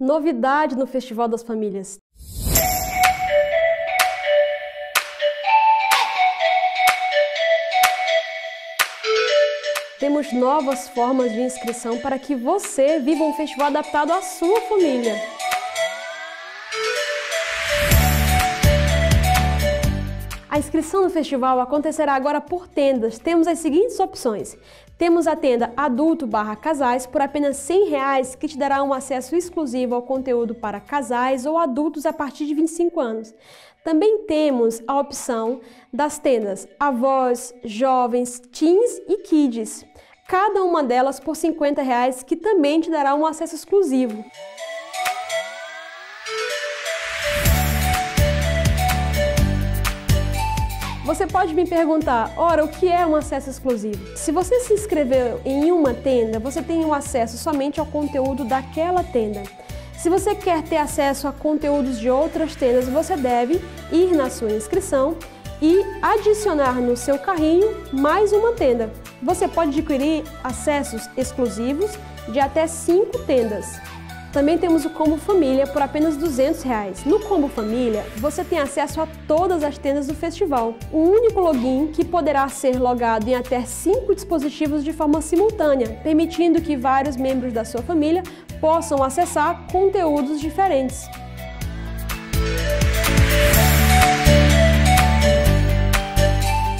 Novidade no Festival das Famílias. Temos novas formas de inscrição para que você viva um festival adaptado à sua família. A inscrição do festival acontecerá agora por tendas. Temos as seguintes opções. Temos a tenda adulto/casais por apenas R$ 100,00, que te dará um acesso exclusivo ao conteúdo para casais ou adultos a partir de 25 anos. Também temos a opção das tendas avós, jovens, teens e kids. Cada uma delas por R$ 50,00, que também te dará um acesso exclusivo. Você pode me perguntar, ora, o que é um acesso exclusivo? Se você se inscreveu em uma tenda, você tem um acesso somente ao conteúdo daquela tenda. Se você quer ter acesso a conteúdos de outras tendas, você deve ir na sua inscrição e adicionar no seu carrinho mais uma tenda. Você pode adquirir acessos exclusivos de até 5 tendas. Também temos o Combo Família por apenas R$ 200,00. No Combo Família, você tem acesso a todas as tendas do festival. Um único login que poderá ser logado em até 5 dispositivos de forma simultânea, permitindo que vários membros da sua família possam acessar conteúdos diferentes.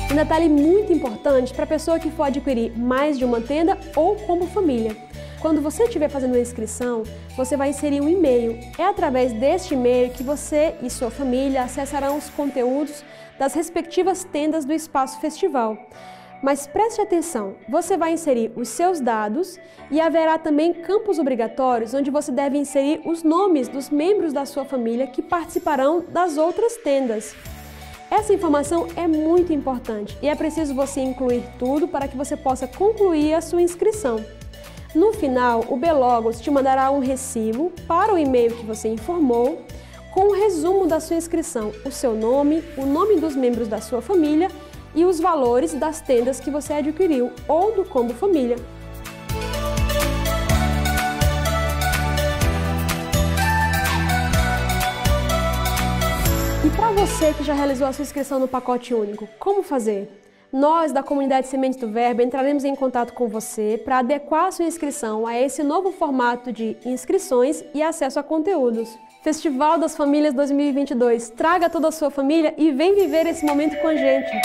Um detalhe muito importante para a pessoa que for adquirir mais de uma tenda ou Combo Família. Quando você estiver fazendo a inscrição, você vai inserir um e-mail. É através deste e-mail que você e sua família acessarão os conteúdos das respectivas tendas do Espaço Festival. Mas preste atenção, você vai inserir os seus dados e haverá também campos obrigatórios onde você deve inserir os nomes dos membros da sua família que participarão das outras tendas. Essa informação é muito importante e é preciso você incluir tudo para que você possa concluir a sua inscrição. No final, o Belogos te mandará um recibo para o e-mail que você informou, com o resumo da sua inscrição, o seu nome, o nome dos membros da sua família e os valores das tendas que você adquiriu ou do Combo Família. E para você que já realizou a sua inscrição no pacote único, como fazer? Nós, da comunidade Semente do Verbo, entraremos em contato com você para adequar a sua inscrição a esse novo formato de inscrições e acesso a conteúdos. Festival das Famílias 2022. Traga toda a sua família e vem viver esse momento com a gente.